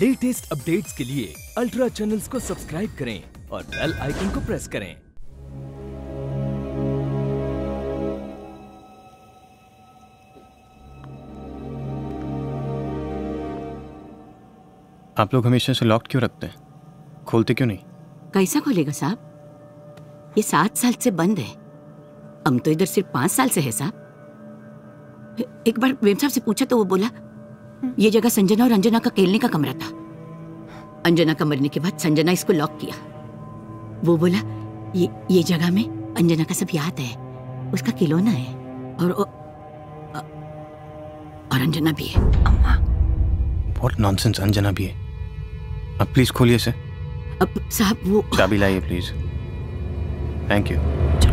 Latest updates के लिए ultra channels को सब्सक्राइब करें और बेल आइकन को प्रेस करें। आप लोग हमेशा से लॉक क्यों रखते हैं? खोलते क्यों नहीं? कैसा खोलेगा साहब, ये 7 साल से बंद है। हम तो इधर सिर्फ 5 साल से है साहब। एक बार वेम साहब से पूछा तो वो बोला ये जगह संजना और अंजना का खेलने का कमरा था। अंजना का मरने के बाद संजना इसको लॉक किया। वो बोला ये जगह में अंजना का सब याद है, उसका खिलौना है और अंजना भी है। अम्मा व्हाट नॉनसेंस, अंजना भी है? अब प्लीज खोलिए सर। अब साहब वो चाबी लाइए प्लीज। Thank you. चलो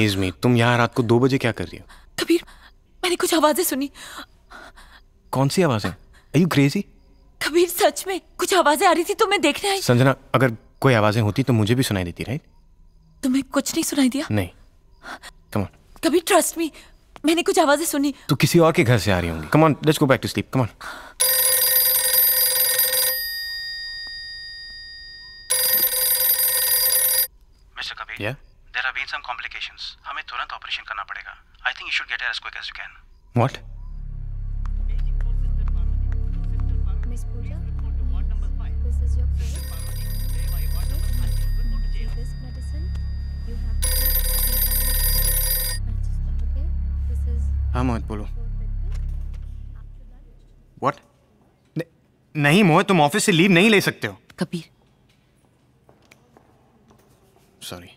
Amaze me, तुम यहाँ रात को 2 बजे क्या कर रही हो? कबीर, मैंने कुछ आवाजें सुनी। कौन सी आवाजें? Are you crazy? कबीर सच में कुछ आवाजें आ रही थी तो मैं देखने आई। संजना, अगर कोई आवाजें होती तो मुझे भी सुनाई देती, राइट? तुम्हें कुछ नहीं सुनाई दिया? नहीं। Come on. Kabir trust me, मैंने कुछ आवाजें सुनी। तू किसी और के घर से आ रही होंगी। Come on, let's go back to sleep. Come on. Mr. Kabir. Yeah. There have been some complications. हमें तुरंत ऑपरेशन करना पड़ेगा। I think you should get here as quick as you can. What? Miss Pooja, this is your case. This medicine you have to take. Okay? This is. हाँ मोहित बोलो. What? नहीं मोहित, तुम office से leave नहीं ले सकते हो. Kabir. Sorry.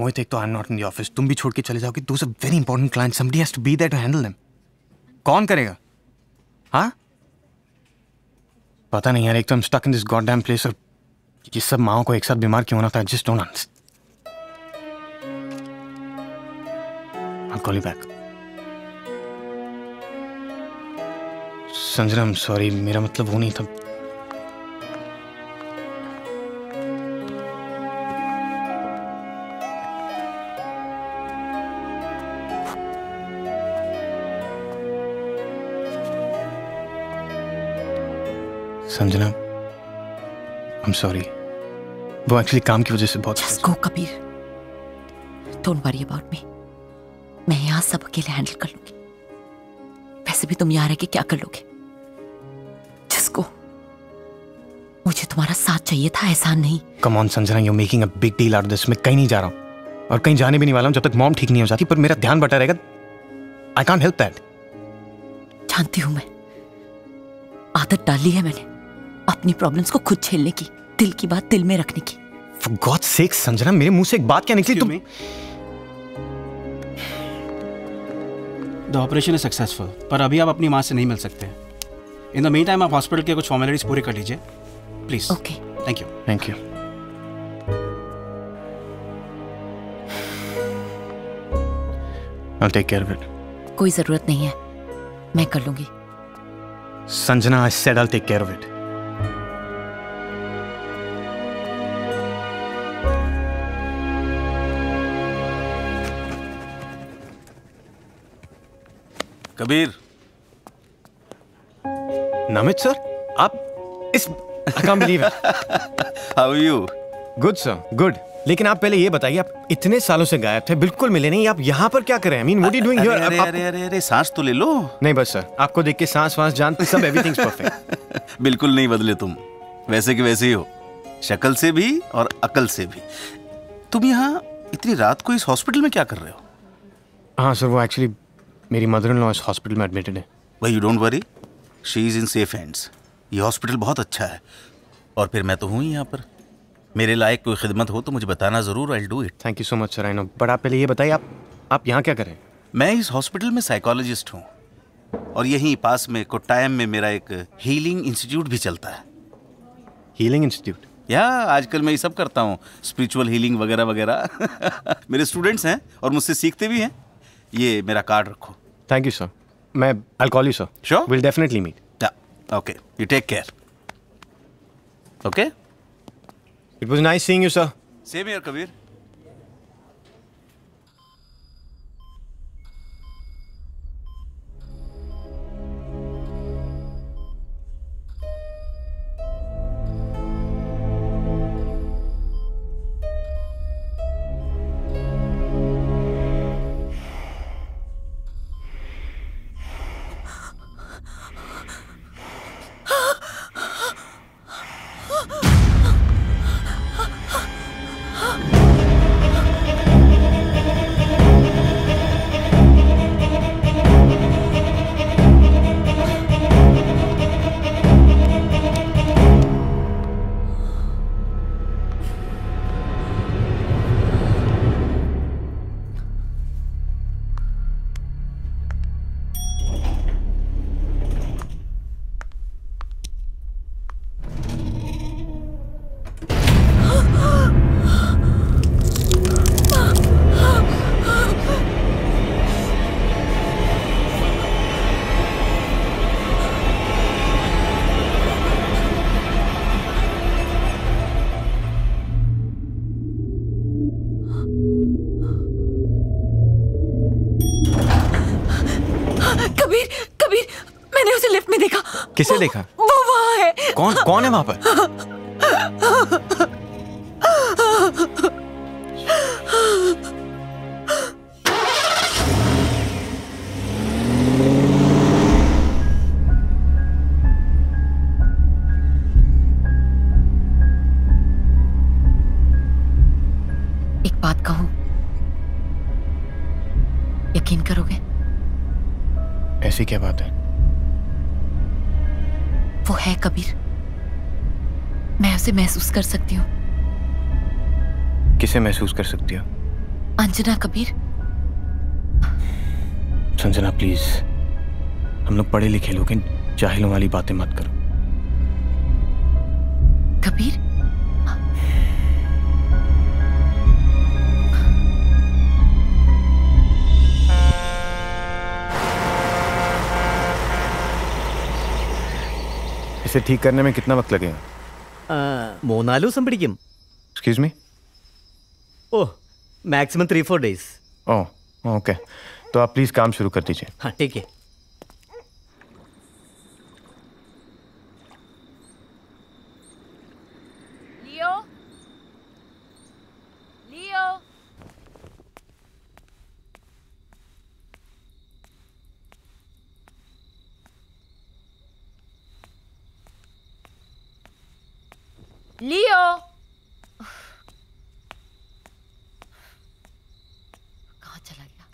Mohit, ek to I'm not in the office. तुम भी छोड़ के चले जाओगे. Those are very important clients. Somebody has to be there to handle them. कौन करेगा? हाँ? पता नहीं यार, एक तो I'm stuck in this goddamn place और ये सब माओं को एक साथ बीमार क्यों होना था? I just don't understand. I'll call you back. Sanjana, I'm sorry. मेरा मतलब वो नहीं था. Sanjana, I'm sorry. वो एक्चुअली काम की वजह से बहुत. Just go, Kabir. Don't worry about me. मैं यहाँ सब अकेले हैंडल कर लूँगी. वैसे भी तुम यहाँ रह के क्या कर लोगे? Just go. मुझे तुम्हारा साथ चाहिए था, एहसान नहीं. Come on, Sanjana, you're making a big deal out of this. मैं कहीं नहीं जा रहा हूँ और कहीं जाने भी नहीं वाला हूँ जब तक मॉम ठीक नहीं हो जाती. पर मेरा ध्यान बटा रहेगा. I can't help that. जानती हूँ मैं. आदत डाली है मैंने अपनी प्रॉब्लम्स को खुद झेलने की, दिल की बात दिल में रखने की. For God's sake, संजना, मेरे मुंह से एक बात क्या निकली? तुम. The operation is successful, पर अभी आप अपनी माँ से नहीं मिल सकते. In the meantime, आप हॉस्पिटल के कुछ फॉर्मेलिटीज पूरे कर लीजिए, please. Okay. Thank you. Thank you. I'll take care of it. कोई जरूरत नहीं है, मैं कर लूंगी. Sanjana, I said I'll take care of it. Kabir. Namit sir, I can't believe it. How are you? Good sir, good. लेकिन आप पहले ये बताइए, आप इतने सालों से गायब थे, बिल्कुल मिले नहीं, आप यहाँ पर क्या कर रहे हैं? I mean, what are you doing here? अरे सांस तो ले लो. नहीं बस सर, आपको देख के सांस वांस जान सब everything's perfect. बिल्कुल नहीं बदले तुम, वैसे के वैसे ही हो, शक्ल से भी और अकल से भी. तुम यहाँ इतनी रात को इस हॉस्पिटल में क्या कर रहे हो? हाँ सर, वो एक्चुअली मेरी मदर इन लॉ इस हॉस्पिटल में एडमिटेड है. भाई you don't worry, she is in safe hands. ये हॉस्पिटल बहुत अच्छा है और फिर मैं तो हूँ यहाँ पर. मेरे लायक कोई खिदमत हो तो मुझे बताना ज़रूर. I will do it. Thank you so much sir, I know. But आप पहले ये बताइए, आप यहाँ क्या करें? मैं इस हॉस्पिटल में साइकोलॉजिस्ट हूँ और यहीं पास में कोट्टायम में मेरा एक हीलिंग इंस्टीट्यूट भी चलता है. Healing institute? या आजकल मैं ये सब करता हूँ, स्पिरिचुअल हीलिंग वगैरह वगैरह. मेरे स्टूडेंट्स हैं और मुझसे सीखते भी हैं. ये मेरा कार्ड रखो. थैंक यू सर, मैं I will call you sir. Sure, will definitely meet. Okay, you take care. Okay. It was nice seeing you, sir. Same here, Kabir. Kabir, Kabir, मैंने उसे लिफ्ट में देखा। किसे देखा? वो वहाँ है। कौन कौन है वहाँ पर? एक बात कहूँ, यकीन करोगे? ऐसी क्या बात है? वो है कबीर, मैं उसे महसूस कर सकती हूँ। किसे महसूस कर सकती हो? अंजना। कबीर। संजना प्लीज, हम लोग पढ़े लिखे लोग हैं, जाहिलों वाली बातें मत करो। कबीर, इसे ठीक करने में कितना वक्त लगेगा? मोनालू संपड़किम। Excuse me. Oh, maximum 3-4 days. Oh okay, तो आप प्लीज काम शुरू कर दीजिए। हाँ ठीक है। लियो, लियो। लियो, कहाँ चला गया?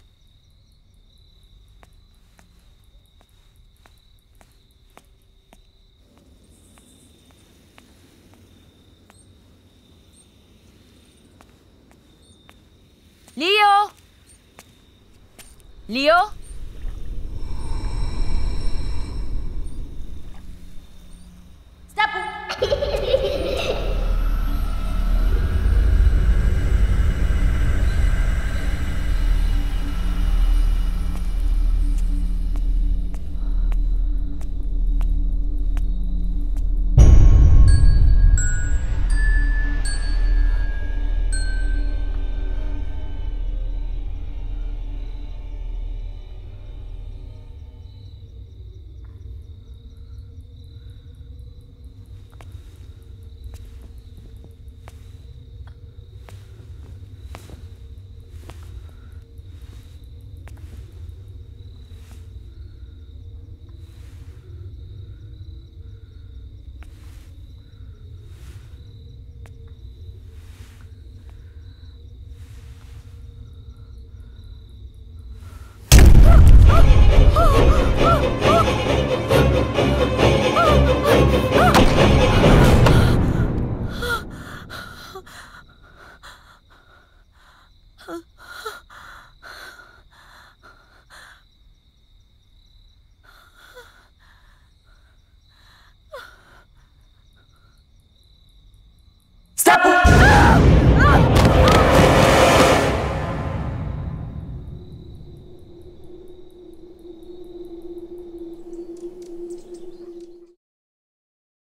लियो, लियो।